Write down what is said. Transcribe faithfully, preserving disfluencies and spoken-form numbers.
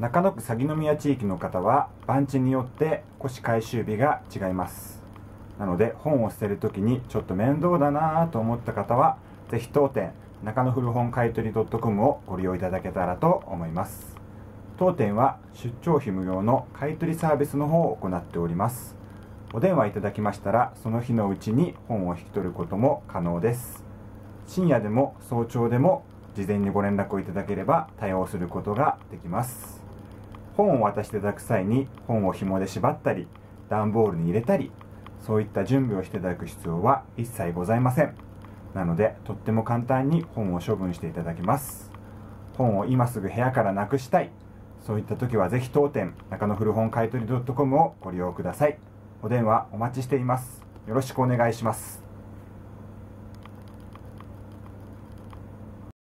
中野区鷺宮地域の方は番地によって古紙回収日が違います。なので本を捨てるときにちょっと面倒だなぁと思った方はぜひ当店中野古本買取 .com をご利用いただけたらと思います。当店は出張費無料の買取サービスの方を行っております。お電話いただきましたらその日のうちに本を引き取ることも可能です。深夜でも早朝でも事前にご連絡をいただければ対応することができます。本を渡していただく際に本を紐で縛ったり段ボールに入れたりそういった準備をしていただく必要は一切ございません。なのでとっても簡単に本を処分していただけます。本を今すぐ部屋からなくしたい、そういった時はぜひ当店中野古本買取 .com をご利用ください。お電話お待ちしています。よろしくお願いします。